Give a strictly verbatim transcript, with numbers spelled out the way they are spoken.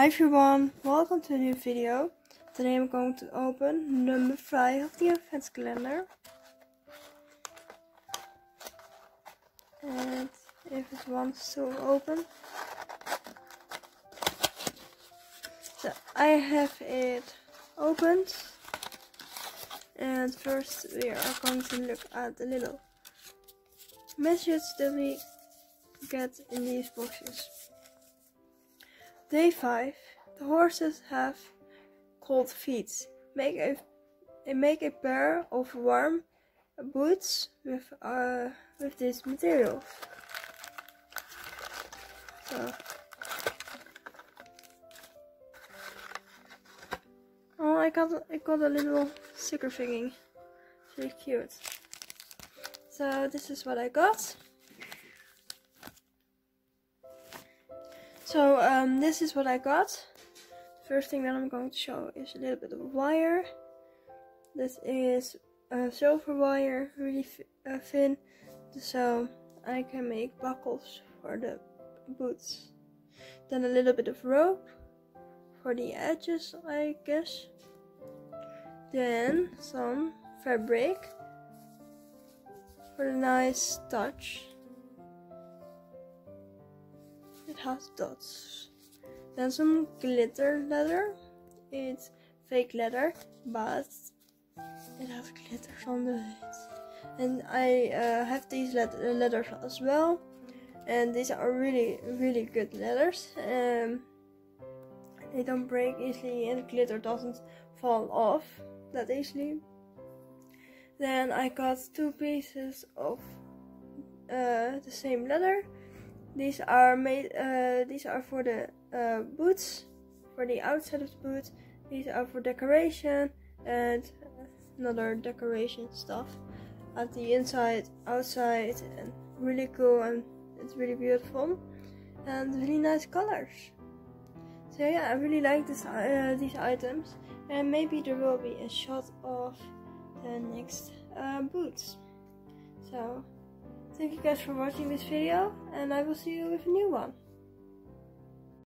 Hi everyone, welcome to a new video. Today I'm going to open number five of the event calendar. And if it wants to open. So I have it opened. And first we are going to look at the little messages that we get in these boxes. Day five. The horses have cold feet. Make a make a pair of warm boots with uh with this material. So. Oh, I got I got a little sticker thingy. It's really cute. So this is what I got. So um, this is what I got. First thing that I'm going to show is a little bit of wire. This is uh, silver wire, really uh, thin, so I can make buckles for the boots. Then a little bit of rope for the edges, I guess. Then some fabric for a nice touch. It has dots. Then some glitter leather. It's fake leather, but it has glitters on the head. And I uh, have these le letters as well. And these are really, really good letters. Um, they don't break easily and glitter doesn't fall off that easily. Then I got two pieces of uh, the same leather. These are made. Uh, these are for the uh, boots, for the outside of the boot. These are for decoration and another decoration stuff at the inside, outside, and really cool, and it's really beautiful and really nice colors. So yeah, I really like this uh, these items, and maybe there will be a shot of the next uh, boots. So. Thank you guys for watching this video, and I will see you with a new one.